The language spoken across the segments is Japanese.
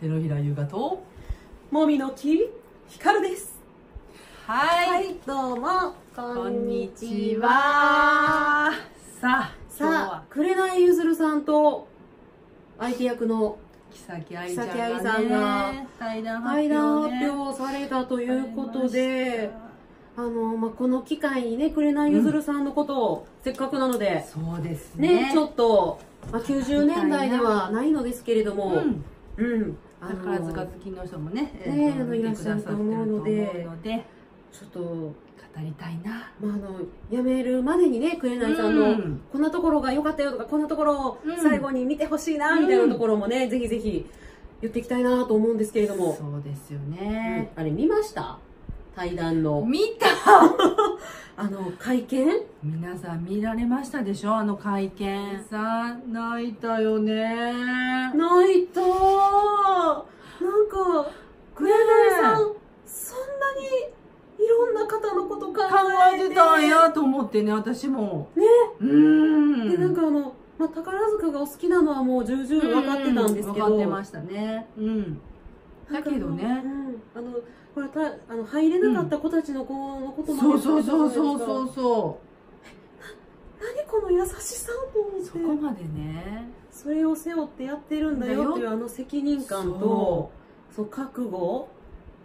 手のひら優雅ともみの木ひかるです。はい、どうもこんにちは。さあ紅ゆずるさんと相手役の木崎愛さんが対談発表をされたということで、この機会にね、紅ゆずるさんのことをせっかくなので、そうですね、ちょっと90年代ではないのですけれども、宝塚好きの人もね、いらっしゃると思うので、ちょっと語りたいな。辞めるまでにね、紅さんのこんなところが良かったよとか、こんなところを最後に見てほしいなみたいなところもね、ぜひぜひ言っていきたいなと思うんですけれども。そうですよね。あれ見ました？対談の見た会見、皆さん見られましたでしょ。あの会見さ、泣いたよね。泣いた。なんか紅さん、そんなにいろんな方のこと考えてたんやと思ってね、私もね。で、なんか宝塚がお好きなのはもう重々分かってたんですけど、分かってましたね。だけどね、これ入れなかった子たちの子のこともあるじゃないですか。何この優しさと思って、そこまでね、それを背負ってやってるんだよっていう責任感と覚悟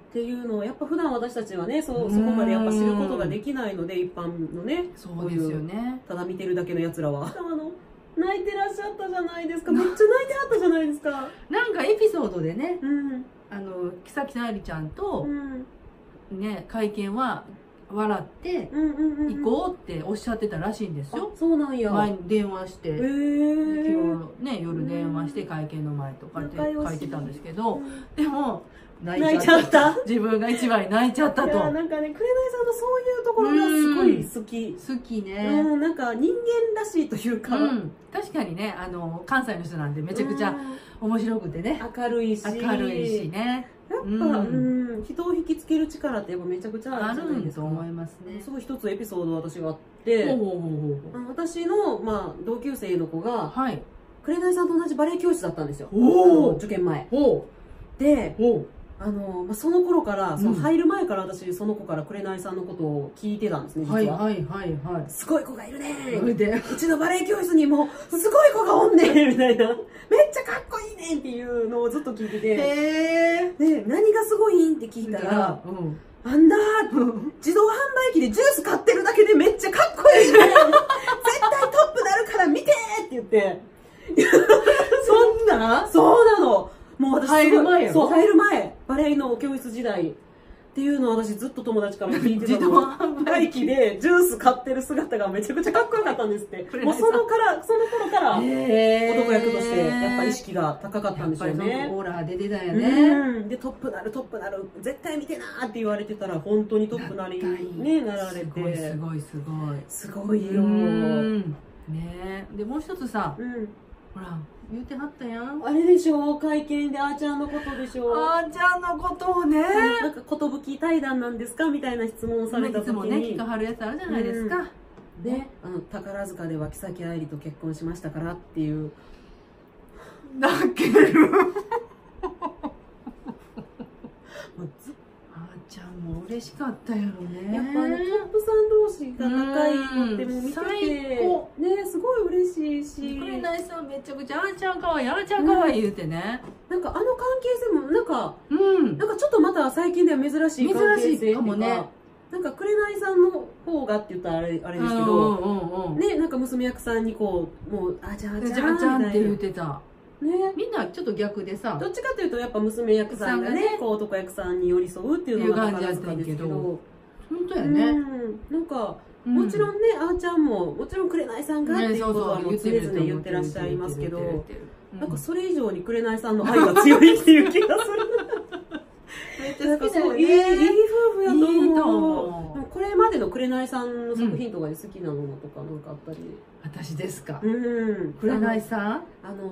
っていうのを、やっぱ普段私たちはね、そこまでやっぱ知ることができないので、一般のね、そうですよね、ただ見てるだけのやつらは。泣いてらっしゃったじゃないですか。めっちゃ泣いてあったじゃないですか。なんかエピソードでね、木崎愛ちゃんと、ね、会見は笑って行こうっておっしゃってたらしいんですよ。そうなんや。前に電話して、昨日ね、夜電話して会見の前とかって書いてたんですけど、でも泣いちゃった、自分が一番に泣いちゃったと。なんかね、紅さんのそういうところがすごい好きね。なんか人間らしいというか、確かにね、関西の人なんでめちゃくちゃ面白くてね、明るいしね、やっぱ人を引きつける力ってやっぱめちゃくちゃあるんですと思いますね。すごい一つエピソード私があって、私の同級生の子が紅さんと同じバレエ教室だったんですよ、受験前で。その頃から、入る前から私その子から紅さんのことを聞いてたんですね、実は。すごい子がいるねー、うちのバレエ教室にもすごい子がおんねーみたいな、めっちゃかっこいいねんっていうのをずっと聞いてて、で、何がすごいんって聞いたら、あんだ自動販売機でジュース買ってるだけでめっちゃかっこいいねん、絶対トップなるから見てーって言って、そうなの。もう私入る前バレエの教室時代っていうのを私ずっと友達から聞いてたの。自動販売機でジュース買ってる姿がめちゃくちゃかっこよかったんですって。もうその頃から男役としてやっぱ意識が高かったんでしょうね。オーラ出てたよね。で、トップなる絶対見てなーって言われてたら、本当にトップなりになられて、すごいよね。で、もう一つさ、ほら言うてはったやん、あれでしょ、会見であーちゃんのことでしょ。あーちゃんのことをね、なんか寿対談なんですかみたいな質問をされた時に、いつもね聞かはるやつあるじゃないですか。で、宝塚では木崎愛と結婚しましたからっていう、泣ける。じゃあもう嬉しかったやろね。やっぱトップさん同士が仲いいのってもう見ててね、すごい嬉しいし、紅さんめちゃくちゃあーちゃんかわいい言うてね、なんかあの関係性もなんかちょっとまた最近では珍しい関係性かもね。なんか紅さんの方がって言ったらあれですけどね、なんか娘役さんにこう、もうあーちゃんって言うてたね、みんなちょっと逆でさ、どっちかというとやっぱ娘役さんがね、こう男役さんに寄り添うっていうのが感じたんですけど、本当やね。なんかもちろんね、あーちゃんももちろん紅さんがっていうことはもう常々言ってらっしゃいますけど、なんかそれ以上に紅さんの愛が強いっていう気がする。なんかそういい夫婦やと思う。これまでの紅さんの作品とかで好きなものとかなんかあったり。私ですか。紅さん、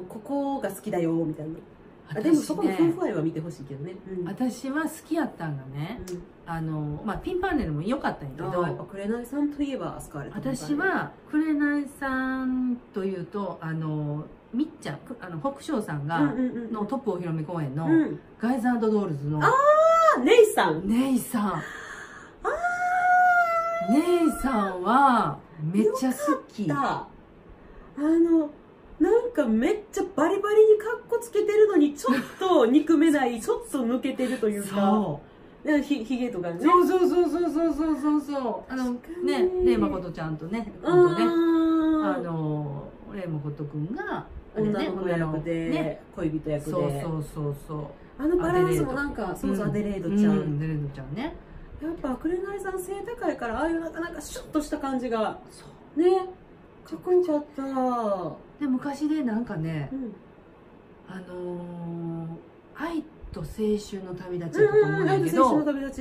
ここが好きだよみたいな。でもそこの夫婦愛は見てほしいけどね。私は好きやったんがね、ピンパンネルも良かったんやけど、やっぱ紅さんといえばスカーレット。私は紅さんというとみっちゃん、北昇さんがのトップお披露目公演のガイズ&ドールズの、ああネイさん、ネイさん、ああネイさんはめっちゃ好き。なんかめっちゃバリバリにカッコつけてるのにちょっと憎めないちょっと抜けてるというか、ひげとかね、そうそうそうそうそうそうそう、ね、レイマコトちゃんとね、今度ね、レイマコトくんが女の子役で恋人役で、そうそうそうそう、あのバランスもなんか、そうそう、アデレードちゃん、アデレードちゃんね、やっぱ紅さん背高いからああいうなんかシュッとした感じがね、かっこよかった。で昔でなんかね、愛と青春の旅立ちだと思うんだけど、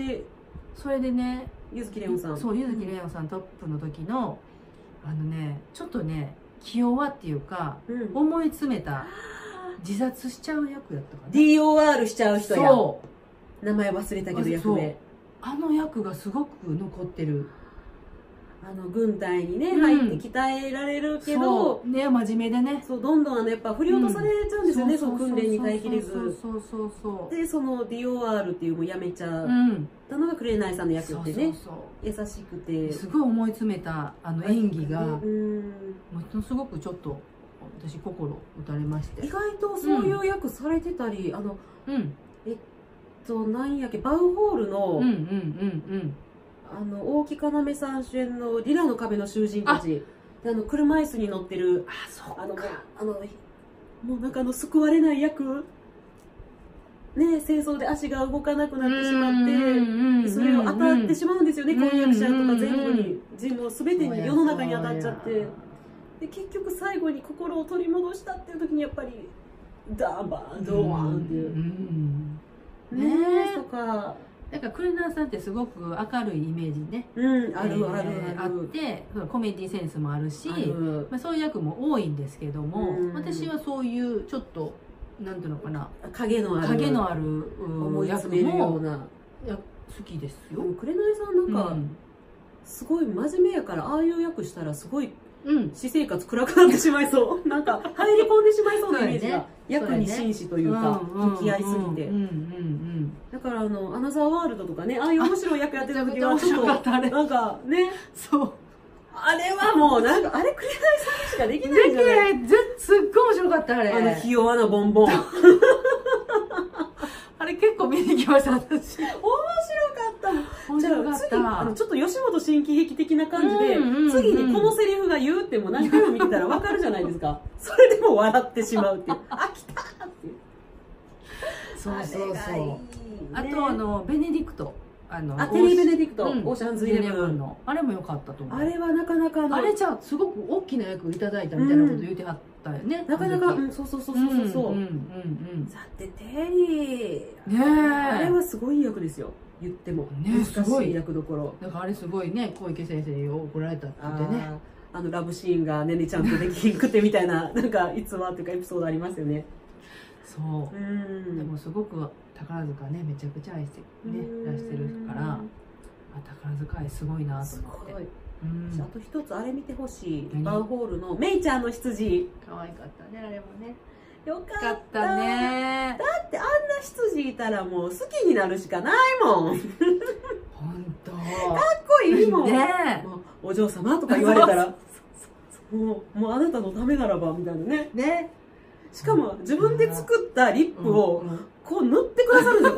それでね、柚月レオンさん、そう、柚月レオンさんトップの時のちょっとね気弱っていうか、思い詰めた、自殺しちゃう役だったかな、 DOR しちゃう人や、名前忘れたけど役名、あの役がすごく残ってる。軍隊にね入って鍛えられるけどね、真面目でね、そうどんどんやっぱ振り落とされちゃうんですよね、その訓練に耐えきれず、そうそうそう、でその DOR っていうもうやめちゃったのが紅さんの役ってね、優しくてすごい思い詰めたあの演技がものすごくちょっと私心打たれまして、意外とそういう役されてたり、なんやっけ、バウホールの大木要さん主演の「リラの壁の囚人たち」で車椅子に乗ってる、もうなんか救われない役ね、戦争で足が動かなくなってしまってそれを当たってしまうんですよね、婚約者とか全部に、人も全てに世の中に当たっちゃって、で結局最後に心を取り戻したっていう時にやっぱりダーバードーンっていうねえとか。なんか紅さんってすごく明るいイメージね、あるあるあって、コメディセンスもあるし、まあそういう役も多いんですけども、私はそういうちょっとなんていうのかな、影のある役も好きですよ。紅さんなんかすごい真面目やから、ああいう役したらすごい私生活暗くなってしまいそう、なんか入り込んでしまいそうなイメージが、役に真摯というか向き合いすぎて、だからアナザーワールドとかね、ああいう面白い役やってた時はちょっとなんかね、そうあれはもうなんかあれ紅さんしかできないじゃない、すっごい面白かった、あれ、ひ弱なボンボンあれ結構見に行きました、私。面白かった。じゃあ次、ちょっと吉本新喜劇的な感じで、次にこのセリフが言うっても何回も見てたらわかるじゃないですか。それでも笑ってしまうっていう。あ、来たーっていう。そうそうそう。あとベネディクト。テリー・ベネディクト、オーシャンズ11の。あれも良かったと思う。あれはなかなかあれじゃあすごく大きな役いただいたみたいなこと言うてはった。ね、なかなか、そうそうそうそうそう、だってテリーね、あれはすごい役ですよ、言ってもね、難しい役どころだから、あれすごいね、小池先生に怒られたって言ってね、ラブシーンがねねちゃんとできんくてみたいな、なんか逸話っていうかエピソードありますよね。そう、でもすごく宝塚ね、めちゃくちゃ愛してねらしてるから、宝塚愛すごいなと思って。あと一つあれ見てほしい、バウホールのメイちゃんの羊、可愛かったね、あれもね、よかったね、だってあんな羊いたらもう好きになるしかないもん、本当かっこいいもんね、お嬢様とか言われたらもうあなたのためならばみたいなね、ね、しかも自分で作ったリップをこう塗ってくださるんだよ、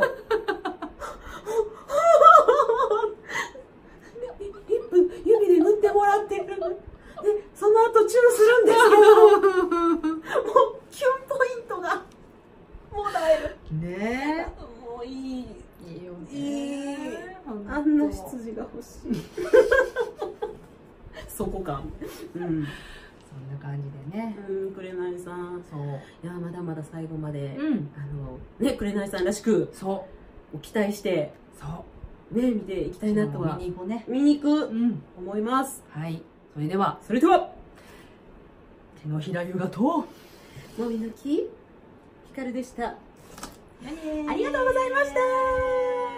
もらってるで、その後チューするんですけどもうキュンポイントがもらえるね、もういいよね、いい、あんな羊が欲しいそこ感、そんな感じでね、紅さん、そういや、まだまだ最後までね、紅さんらしく、そう期待して、そうね、見ていきたいなとは、見に行く思います。はい。それでは、手のひらゆがと、もみの木ひかるでした。ありがとうございました。